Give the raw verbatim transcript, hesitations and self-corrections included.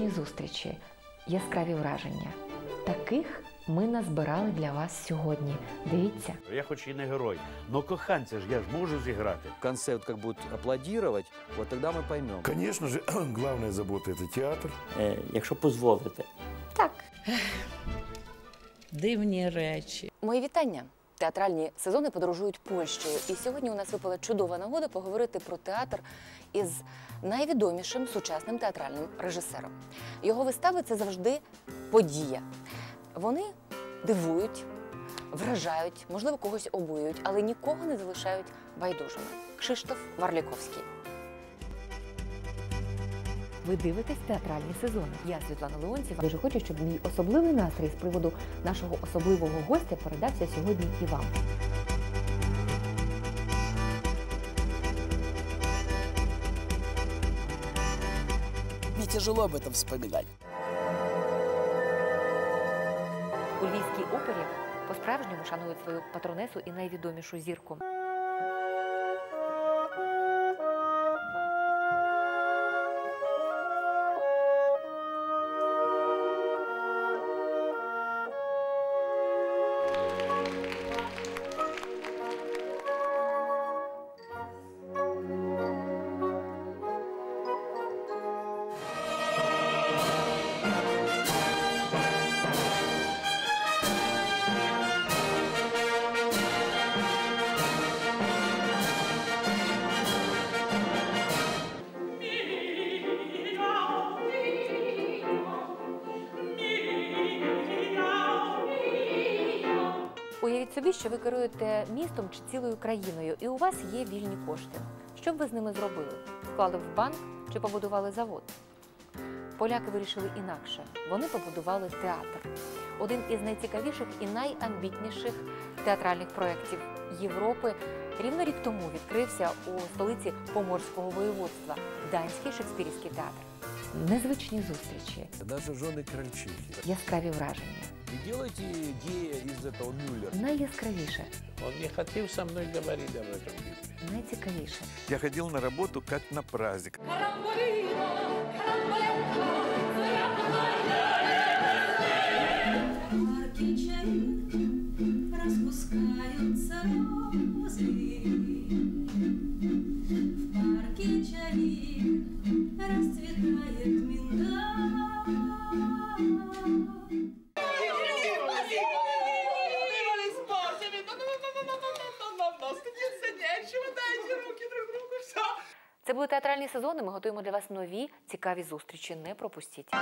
Незвичні зустрічі, яскраві враження. Таких ми назбирали для вас сьогодні. Дивіться. Я хоч і не герой, но коханця ж я ж можу зіграти. В кінці от як будуть аплодувати, от тоді ми поймемо. Звісно ж, головна забота – це театр. Е, якщо дозволите. Так. Дивні речі. Мої вітання. Театральні сезони подорожують Польщею. І сьогодні у нас випала чудова нагода поговорити про театр із найвідомішим сучасним театральним режисером. Його вистави – це завжди подія. Вони дивують, вражають, можливо, когось обурюють, але нікого не залишають байдужими. Кшиштоф Варліковський. Ви дивитесь театральні сезони. Я Святлана Леонцева. Дуже хочу, щоб мій особливий настрій з приводу нашого особливого гостя передався сьогодні і вам. Мені тяжело об этом вспоминать. У Львівській опері по-справжньому шанують свою патронесу і найвідомішу зірку. Уявіть собі, що ви керуєте містом чи цілою країною, і у вас є вільні кошти. Що б ви з ними зробили? Вклали в банк чи побудували завод? Поляки вирішили інакше. Вони побудували театр. Один із найцікавіших і найамбітніших театральних проєктів Європи рівно рік тому відкрився у столиці Поморського воєводства – Данський Шекспірський театр. Незвичні зустрічі. Наші жони крольчихи. Яскраві враження. І робіть гея із цього Мюллера. Найяскравіше. Він не хотів зі мною говорити об этом. Найцікавіше. Я ходив на роботу, як на праздник. Це були театральні сезони, ми готуємо для вас нові цікаві зустрічі. Не пропустіть!